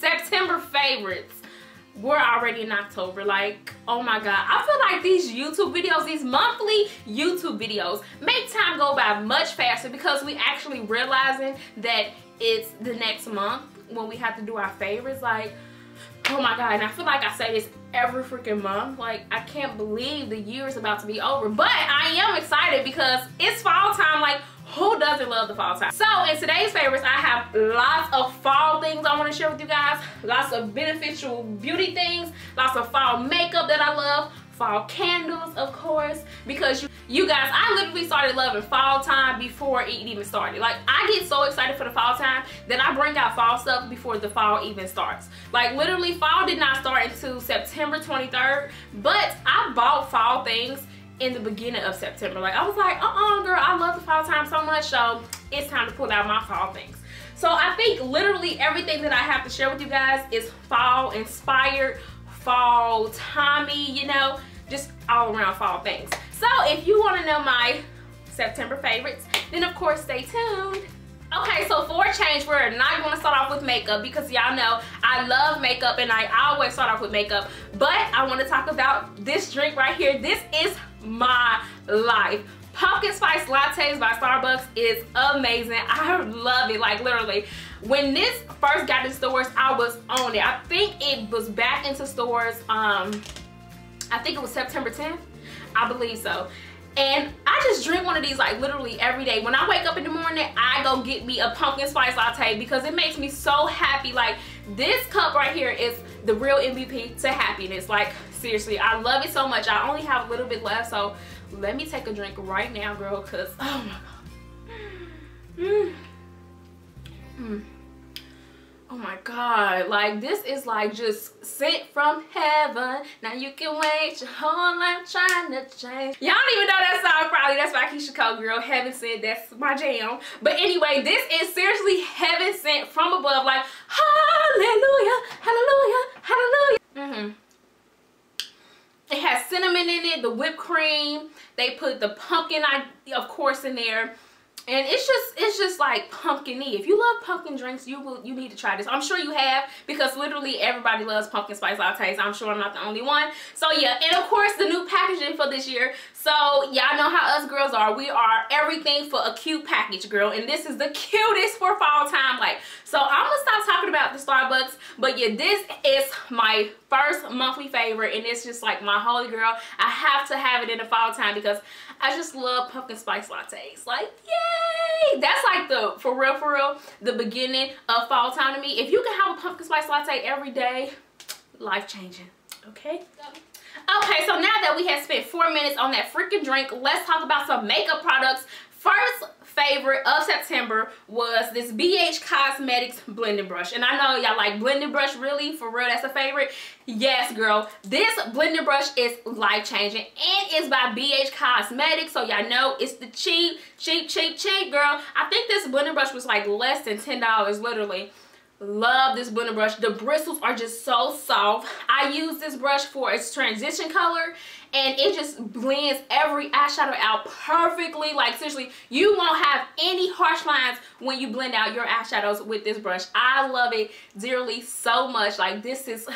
September favorites. We're already in October. Like, oh my god, I feel like these YouTube videos, these monthly YouTube videos, make time go by much faster because we actually realizing that it's the next month when we have to do our favorites. Like, oh my god, and I feel like I say this every freaking month. Like, I can't believe the year is about to be over, but I am excited because it's fall time. Like, who doesn't love the fall time? So in today's favorites, I have lots of fall things I want to share with you guys. Lots of beneficial beauty things, lots of fall makeup that I love, fall candles, of course, because you guys, I literally started loving fall time before it even started. Like, I get so excited for the fall time that I bring out fall stuff before the fall even starts. Like, literally, fall did not start until September 23rd, but I bought fall things in the beginning of September. Like, I was like, girl, I love the fall time so much, so it's time to pull out my fall things. So I think literally everything that I have to share with you guys is fall inspired, fall timey, you know, just all around fall things. So if you want to know my September favorites, then of course stay tuned. Okay, so for a change, we're not going to start off with makeup because y'all know I love makeup and I always start off with makeup. But I want to talk about this drink right here. This is my life. Pumpkin Spice Lattes by Starbucks is amazing. I love it. Like, literally, when this first got in stores, I was on it. I think it was back into stores, I think it was September 10th. I believe so. And I just drink one of these like literally every day. When I wake up in the morning, I go get me a pumpkin spice latte because it makes me so happy. Like, this cup right here is the real MVP to happiness. Like, seriously, I love it so much. I only have a little bit left, so let me take a drink right now, girl, because oh my god. Oh my god, like, this is like just sent from heaven. Now you can wait your whole life trying to change. Y'all don't even know that song probably. That's by Keisha Cole, girl. Heaven Sent, that's my jam. But anyway, this is seriously heaven sent from above. Like, hallelujah, hallelujah, hallelujah. It has cinnamon in it, the whipped cream. They put the pumpkin, of course, in there. And it's just like pumpkin-y. If you love pumpkin drinks, you need to try this. I'm sure you have because literally everybody loves pumpkin spice lattes. I'm sure I'm not the only one. So yeah, and of course the new packaging for this year. So y'all know how us girls are. We are everything for a cute package, girl. And this is the cutest for fall time. Like, so I'm gonna stop talking about the Starbucks. But yeah, this is my first monthly favorite, and it's just like my holy grail. I have to have it in the fall time because I just love pumpkin spice lattes. Like, yay! That's like the, for real, the beginning of fall time to me. If you can have a pumpkin spice latte every day, life changing. Okay? Okay, so now that we have spent 4 minutes on that freaking drink, let's talk about some makeup products. First favorite of September was this BH Cosmetics blending brush. And I know y'all like blending brush, really? For real, that's a favorite? Yes, girl. This blending brush is life-changing and it's by BH Cosmetics. So y'all know it's the cheap, girl. I think this blending brush was like less than $10, literally. Love this blending brush. The bristles are just so soft. I use this brush for its transition color and it just blends every eyeshadow out perfectly. Like, seriously, you won't have any harsh lines when you blend out your eyeshadows with this brush. I love it dearly so much. Like, this is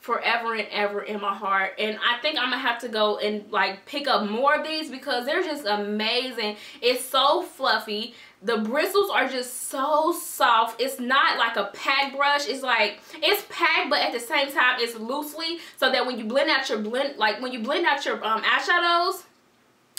forever and ever in my heart, and I think I'm gonna have to go and like pick up more of these because they're just amazing. It's so fluffy. The bristles are just so soft. It's not like a packed brush. It's like, it's packed, but at the same time, it's loosely, so that when you blend out your eyeshadows,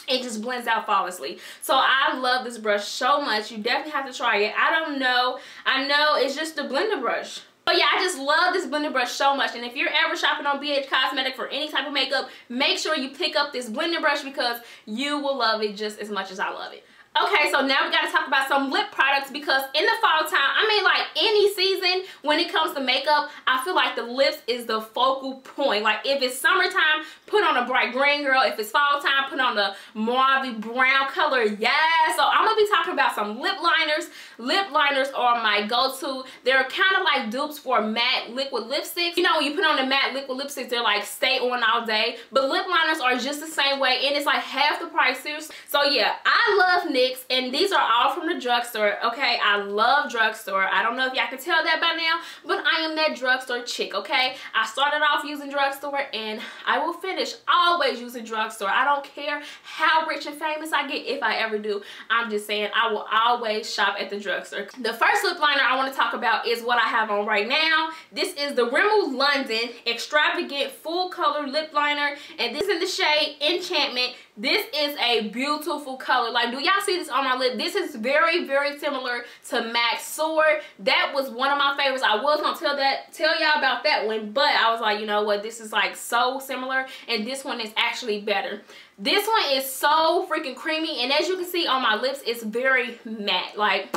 it just blends out flawlessly. So I love this brush so much. You definitely have to try it. I don't know. I know it's just the blender brush. But yeah, I just love this blending brush so much. And if you're ever shopping on BH Cosmetics for any type of makeup, make sure you pick up this blending brush because you will love it just as much as I love it. Okay, so now we gotta talk about some lip products because in the fall time, I mean like any season when it comes to makeup, I feel like the lips is the focal point. Like, if it's summertime, put on a bright green, girl. If it's fall time, put on the mauve brown color. Yeah, so I'm gonna be talking about some lip liners. Lip liners are my go-to. They're kind of like dupes for matte liquid lipsticks. You know, when you put on the matte liquid lipsticks, they're like stay on all day. But lip liners are just the same way, and it's like half the price, seriously. So yeah, I love NYX. Cosmetics, and these are all from the drugstore. Okay, I love drugstore. I don't know if y'all can tell that by now, but I am that drugstore chick. Okay, I started off using drugstore and I will finish always using drugstore. I don't care how rich and famous I get, if I ever do. I'm just saying, I will always shop at the drugstore. The first lip liner I want to talk about is what I have on right now. This is the Rimmel London Extravagant Full Color Lip Liner, and this is in the shade Enchantment. This is a beautiful color. Like, do y'all see this on my lip? This is very, very similar to MAC Sword. That was one of my favorites. I was gonna tell y'all about that one, but I was like, you know what? This is like so similar, and this one is actually better. This one is so freaking creamy, and as you can see on my lips, it's very matte. Like,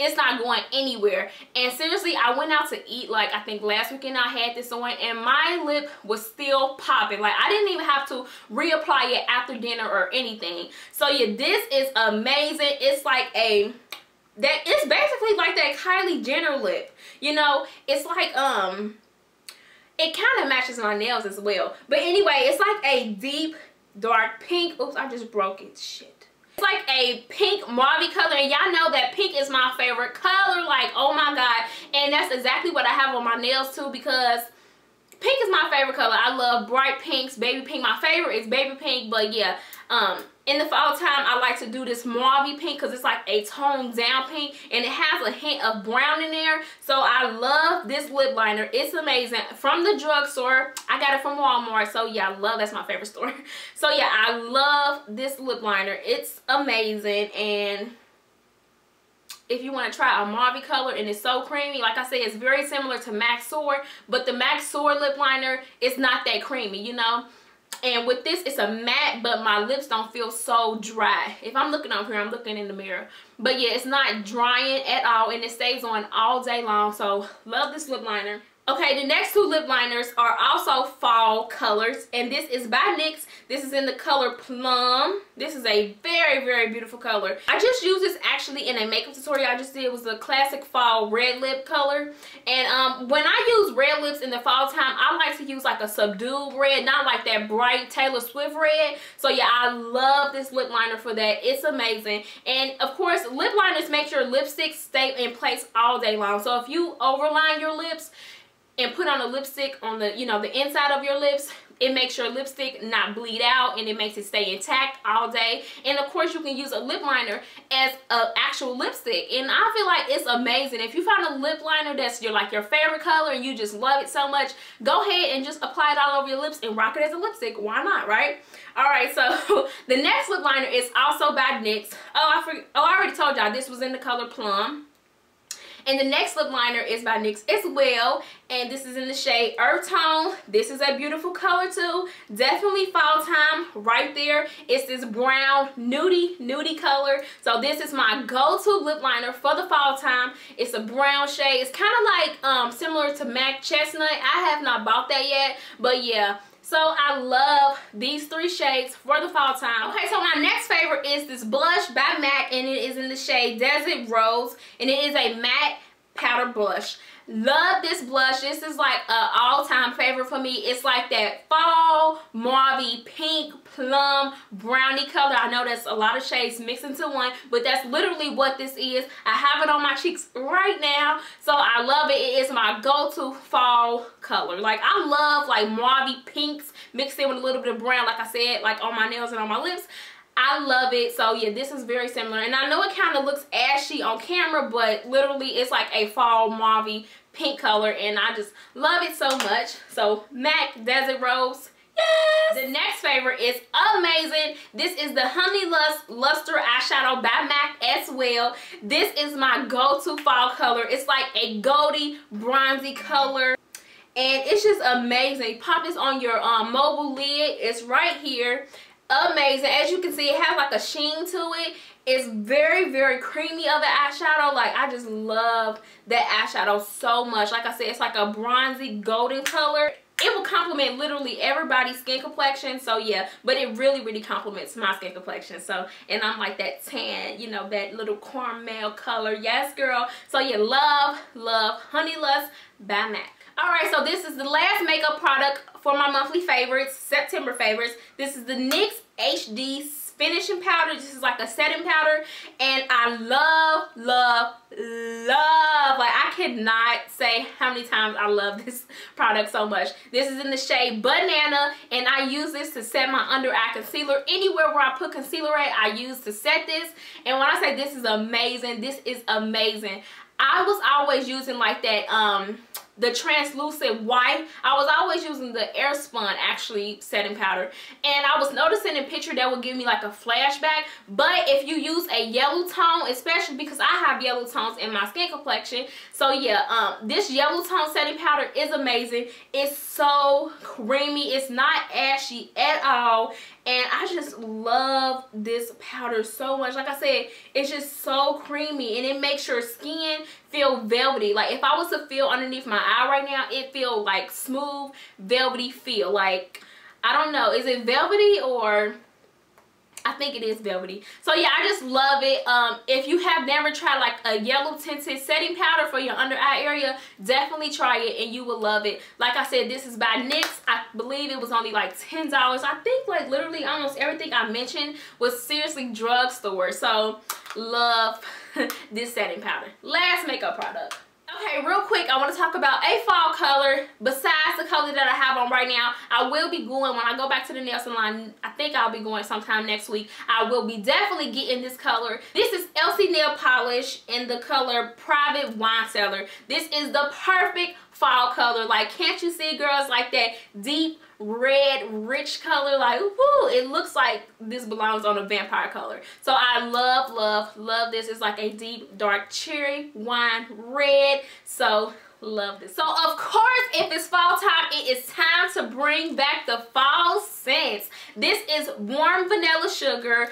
it's not going anywhere. And seriously, I went out to eat, like, I think last weekend I had this on, and my lip was still popping. Like, I didn't even have to reapply it after dinner or anything. So yeah, this is amazing. It's like a, that it's basically like that Kylie Jenner lip, you know. It's like it kind of matches my nails as well. But anyway, it's like a deep dark pink. Oops, I just broke it. Shit. It's like a pink mauve color, and y'all know that pink is my favorite color. Like, oh my god. And that's exactly what I have on my nails too, because pink is my favorite color. I love bright pinks. Baby pink, my favorite is baby pink. But yeah, in the fall time, I like to do this mauve pink because it's like a toned down pink, and it has a hint of brown in there. So I love this lip liner. It's amazing. From the drugstore. I got it from Walmart. So yeah, I love, that's my favorite store. So yeah, I love this lip liner. It's amazing. And if you want to try a mauve color, and it's so creamy. Like I said, it's very similar to MAC Sword, but the MAC Sword lip liner is not that creamy, you know. And with this, it's a matte, but my lips don't feel so dry. If I'm looking up here, I'm looking in the mirror. But yeah, it's not drying at all, and it stays on all day long. So, love this lip liner. Okay, the next two lip liners are also fall colors, and this is by NYX. This is in the color Plum. This is a very, very beautiful color. I just used this actually in a makeup tutorial I just did. It was the classic fall red lip color. And when I use red lips in the fall time, I like to use like a subdued red, not like that bright Taylor Swift red. So yeah, I love this lip liner for that. It's amazing. And of course, lip liners make your lipstick stay in place all day long. So if you overline your lips and put on a lipstick on the, you know, the inside of your lips, it makes your lipstick not bleed out, and it makes it stay intact all day. And of course, you can use a lip liner as an actual lipstick, and I feel like it's amazing. If you find a lip liner that's your favorite color and you just love it so much, go ahead and just apply it all over your lips and rock it as a lipstick. Why not, right? All right, so the next lip liner is also by NYX. I already told y'all this was in the color Plum. And the next lip liner is by NYX as well, and this is in the shade Earth Tone. This is a beautiful color too. Definitely fall time right there. It's this brown nudie color. So this is my go-to lip liner for the fall time. It's a brown shade. It's kind of like similar to MAC Chestnut. I have not bought that yet, but yeah. So I love these three shades for the fall time. Okay, so my next favorite is this blush by MAC, and it is in the shade Desert Rose, and it is a matte powder blush. Love this blush. This is like an all-time favorite for me. It's like that fall mauve pink plum brownie color. I know that's a lot of shades mixed into one, but that's literally what this is. I have it on my cheeks right now, so I love it. It is my go-to fall color. Like, I love like mauve pinks mixed in with a little bit of brown, like I said, like on my nails and on my lips. I love it. So yeah, this is very similar, and I know it kind of looks ashy on camera, but literally it's like a fall mauve pink color, and I just love it so much. So MAC Desert Rose. Yes! The next favorite is amazing. This is the Honey Lust Luster Eyeshadow by MAC as well. This is my go-to fall color. It's like a goldy bronzy color, and it's just amazing. Pop this on your mobile lid. It's right here. Amazing. As you can see, it has like a sheen to it. It's very, very creamy of an eyeshadow. Like, I just love that eyeshadow so much. Like I said, it's like a bronzy golden color. It will complement literally everybody's skin complexion. So yeah, but it really, really complements my skin complexion. So, and I'm like that tan, you know, that little caramel color. Yes, girl. So yeah, love Honey Lust by MAC. Alright, so this is the last makeup product for my monthly favorites, September favorites. This is the NYX HD finishing powder. This is like a setting powder, and I love, love, love, like I cannot say how many times I love this product so much. This is in the shade Banana, and I use this to set my under eye concealer. Anywhere where I put concealer at, I use to set this. And when I say this is amazing, this is amazing. I was always using like that the translucent white. I was always using the Airspun actually setting powder, and I was noticing in picture that would give me like a flashback. But if you use a yellow tone, especially because I have yellow tones in my skin complexion, so yeah, this yellow tone setting powder is amazing. It's so creamy, it's not ashy at all, and I just love this powder so much. Like I said, it's just so creamy, and it makes your skin feel velvety. Like if I was to feel underneath my eye right now, it feel like smooth, velvety feel. Like, I don't know, is it velvety? Or I think it is velvety. So yeah, I just love it. If you have never tried like a yellow tinted setting powder for your under eye area, definitely try it and you will love it. Like I said, this is by NYX. I believe it was only like $10. I think like literally almost everything I mentioned was seriously drugstore. So love this setting powder. Last makeup product. Okay, real quick, I want to talk about a fall color besides the color that I have on right now. I will be going, when I go back to the nail salon, I think I'll be going sometime next week. I will be definitely getting this color. This is Essie Nail Polish in the color Private Wine Cellar. This is the perfect fall color. Like, can't you see, girls? Like that deep red, rich color. Like, woo, it looks like this belongs on a vampire color. So I love, love, love this. It's like a deep, dark cherry wine red. So love this. So of course, if it's fall time, it is time to bring back the fall scents. This is warm vanilla sugar.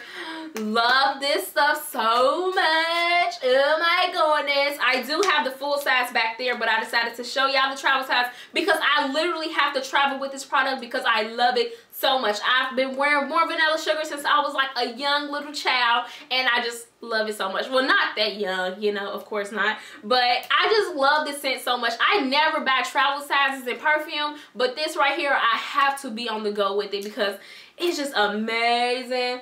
Love this stuff so much. Oh my goodness. I do have the full size back there, but I decided to show y'all the travel size because I literally have to travel with this product because I love it so much. I've been wearing warm vanilla sugar since I was like a young little child, and I just love it so much. Well, not that young, you know, of course not, but I just love this scent so much. I never buy travel sizes in perfume, but this right here, I have to be on the go with it because it's just amazing.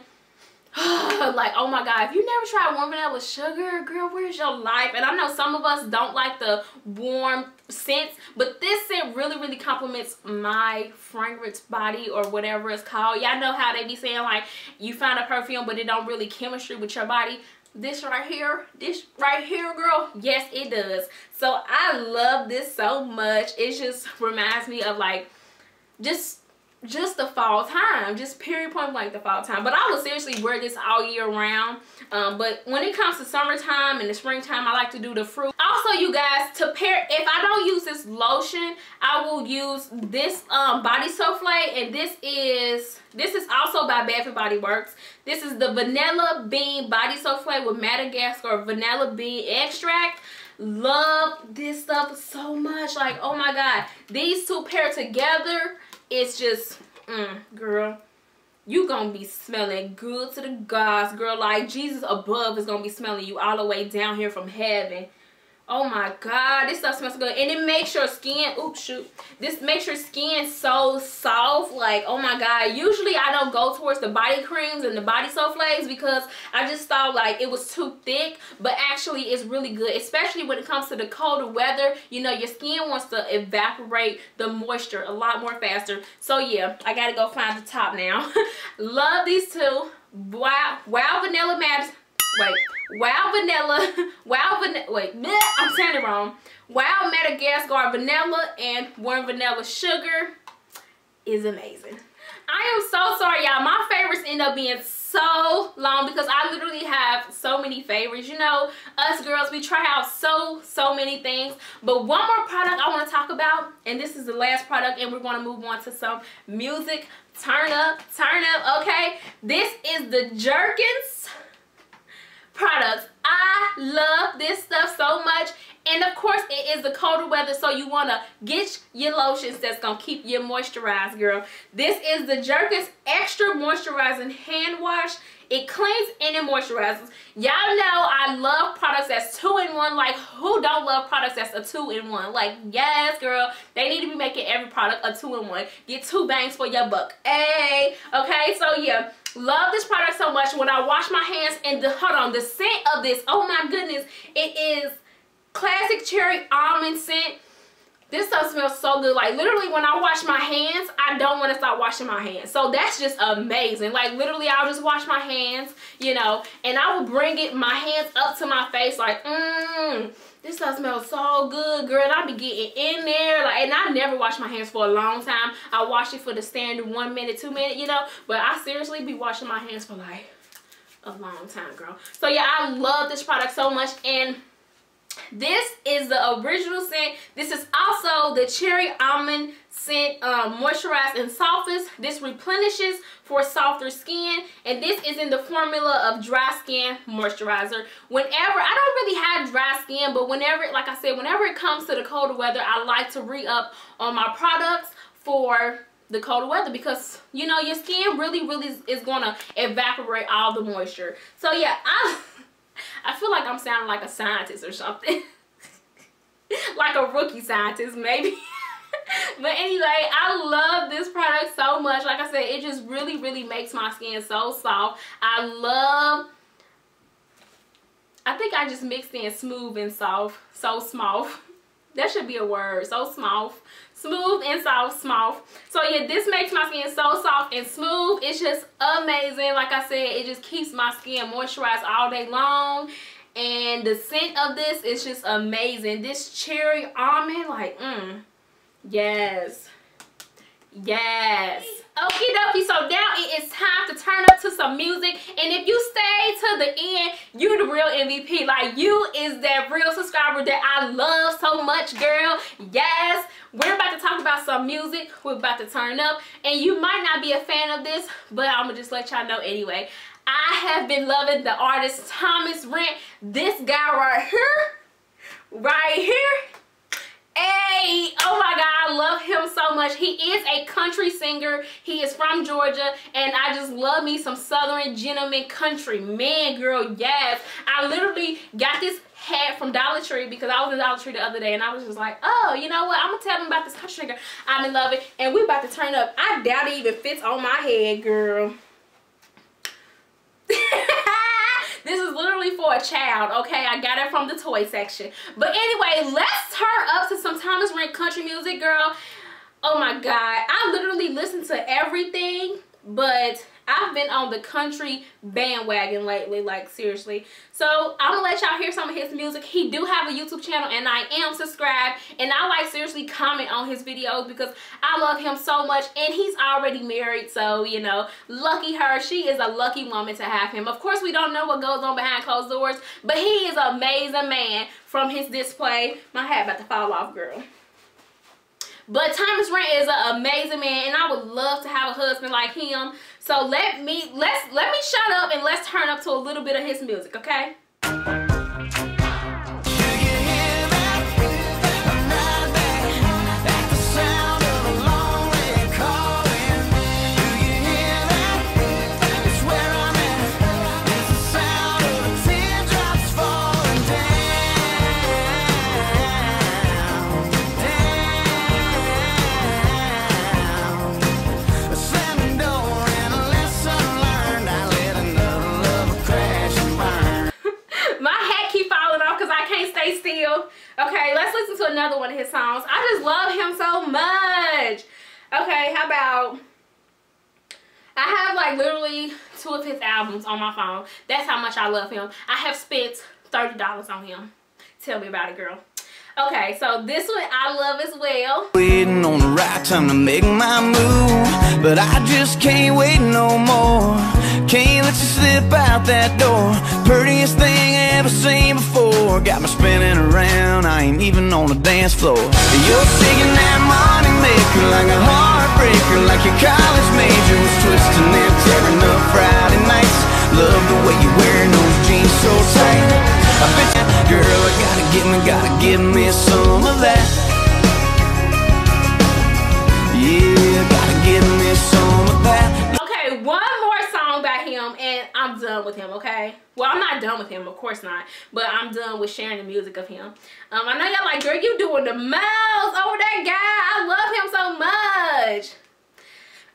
Like, oh my god, if you never tried warm vanilla sugar, girl, where's your life? And I know some of us don't like the warm scents, but this scent really, really complements my fragrance body or whatever it's called. Y'all know how they be saying like you find a perfume but it don't really chemistry with your body. This right here, girl, yes it does. So I love this so much. It just reminds me of like just the fall time, just period, point blank, the fall time. But I would seriously wear this all year round, but when it comes to summertime and the springtime, I like to do the fruit. Also, you guys, to pair, if I don't use this lotion, I will use this body souffle, and this is also by Bath and Body Works. This is the vanilla bean body souffle with Madagascar vanilla bean extract. Love this stuff so much. Like, oh my god, these two pair together, it's just, girl, you gonna be smelling good to the gods, girl. Like, Jesus above is gonna be smelling you all the way down here from heaven. Oh my god, this stuff smells good, and it makes your skin, oops, shoot, this makes your skin so soft. Like, oh my god, usually I don't go towards the body creams and the body souffles because I just thought like it was too thick, but actually it's really good, especially when it comes to the colder weather. You know, your skin wants to evaporate the moisture a lot more faster. So yeah, I gotta go find the top now. Love these two. Wow, wow, vanilla maps. Wait, wow vanilla, wow vanilla, wait, bleh, I'm saying it wrong. Wow Madagascar vanilla and warm vanilla sugar is amazing. I am so sorry, y'all. My favorites end up being so long because I literally have so many favorites. You know, us girls, we try out so many things. But one more product I want to talk about, and this is the last product, and we're going to move on to some music. Turn up, okay? This is the Jergens products. I love this stuff so much, and of course it is the colder weather, so you want to get your lotions that's gonna keep you moisturized, girl. This is the Jergens Extra Moisturizing Hand Wash. It cleans and it moisturizes. Y'all know I love products that's 2-in-1. Like, who don't love products that's a 2-in-1? Like, yes, girl. They need to be making every product a 2-in-1. Get 2 bangs for your buck. Hey, okay, so yeah. Love this product so much. When I wash my hands and the scent of this, oh my goodness, it is classic cherry almond scent. This stuff smells so good. Like, literally, when I wash my hands, I don't want to stop washing my hands. So that's just amazing. Like, literally, I'll just wash my hands, you know, and I will bring it, my hands up to my face, like, this stuff smells so good, girl. I be getting in there, like, and I never wash my hands for a long time. I wash it for the standard 1 minute, 2 minute, you know, but I seriously be washing my hands for, like, a long time, girl. So, yeah, I love this product so much, and this is the original scent. This is also the cherry almond scent, moisturized and softens. This replenishes for softer skin, and this is in the formula of dry skin moisturizer. Whenever, I don't really have dry skin, but whenever, like I said, whenever it comes to the colder weather, I like to re-up on my products for the colder weather, because, you know, your skin really is gonna evaporate all the moisture. So yeah, I feel like I'm sounding like a scientist or something. Like a rookie scientist, maybe. But anyway, I love this product so much. Like I said, it just really makes my skin so soft. I think I just mixed in smooth and soft. So small. That should be a word. So small. Smooth and soft, smooth. So yeah, this makes my skin so soft and smooth. It's just amazing. Like I said, it just keeps my skin moisturized all day long. And the scent of this is just amazing. This cherry almond, like, yes. Yes. Okie dokie. So now it is time to turn up to some music. And if you stay to the end, you're the real MVP. Like, you is that real subscriber that I love so much, girl. Yes. We're about to talk about some music. We're about to turn up. And you might not be a fan of this, but I'm going to just let y'all know anyway. I have been loving the artist Thomas Rhett. This guy right here. Right here. Hey, oh my God, I love him so much. He is a country singer. He is from Georgia, and I just love me some Southern gentleman country. Man, girl, yes. I literally got this hat from Dollar Tree because I was in Dollar Tree the other day, and I was just like, oh, you know what? I'm going to tell them about this country singer. I'm in love it, and we're about to turn up. I doubt it even fits on my head, girl. This is literally for a child, okay? I got it from the toy section. But anyway, let's turn up to some Thomas Rhett country music, girl. Oh my God. I literally listen to everything, but I've been on the country bandwagon lately, like, seriously. So I'm gonna let y'all hear some of his music. He do have a YouTube channel, and I am subscribed, and I like seriously comment on his videos because I love him so much, and he's already married, so, you know, lucky her. She is a lucky woman to have him. Of course, we don't know what goes on behind closed doors, but he is an amazing man from his display. My hat about to fall off, girl. But Thomas Rhett is an amazing man, and I would love to have a husband like him. So let me shut up and let's turn up to a little bit of his music, okay? Okay, let's listen to another one of his songs. I just love him so much. Okay, how about... I have, like, literally 2 of his albums on my phone. That's how much I love him. I have spent $30 on him. Tell me about it, girl. Okay, so this one I love as well. Waiting on the right time to make my move, but I just can't wait no more. Can't let you slip out that door. Prettiest thing I ever seen before. Got me spinning around, I ain't even on the dance floor. You're singing that money maker like a heartbreaker, like your college major was twisting and tearing up Friday nights. Love the way you wearing those jeans so tight. I bet you, girl, I gotta give me some of that. Yeah, gotta give me some of that. Okay, one more song by him and I'm done. done with him, okay? Well, I'm not done with him, of course not, but I'm done with sharing the music of him. I know y'all like, girl, you doing the most over that guy. I love him so much.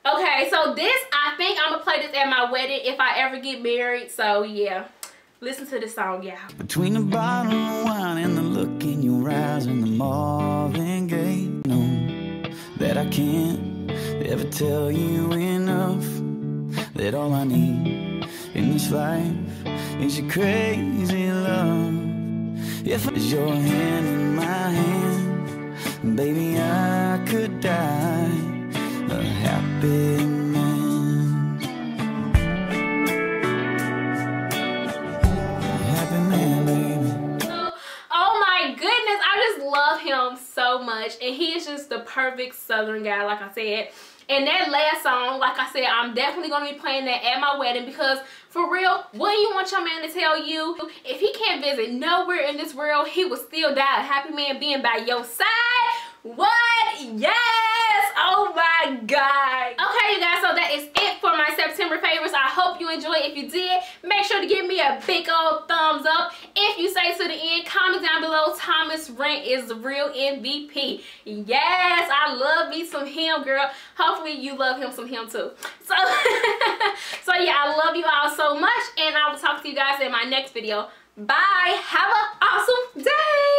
Okay, so this, I think I'm gonna play this at my wedding if I ever get married. So yeah, listen to this song, y'all. Between the bottle of wine and the look in your eyes and the Marvin Gaye, know that I can't ever tell you enough, that all I need in this life is your crazy love. If it's your hand in my hand, baby, I could die a happy man, a happy man, baby. Oh my goodness, I just love him so much, and he is just the perfect Southern guy, like I said. And that last song, like I said, I'm definitely gonna be playing that at my wedding, because for real, what do you want your man to tell you? If he can't visit nowhere in this world, he will still die a happy man being by your side. What? Yes! Oh my God! Okay, you guys, so that is it for my September favorites. I hope you enjoyed. If you did, make sure to give me a big old thumbs up. If you stay to the end, comment down below, Thomas Rhett is the real MVP. Yes! I love me some him, girl. Hopefully you love him some him too. So, so yeah, I love you all so much, and I will talk to you guys in my next video. Bye! Have an awesome day!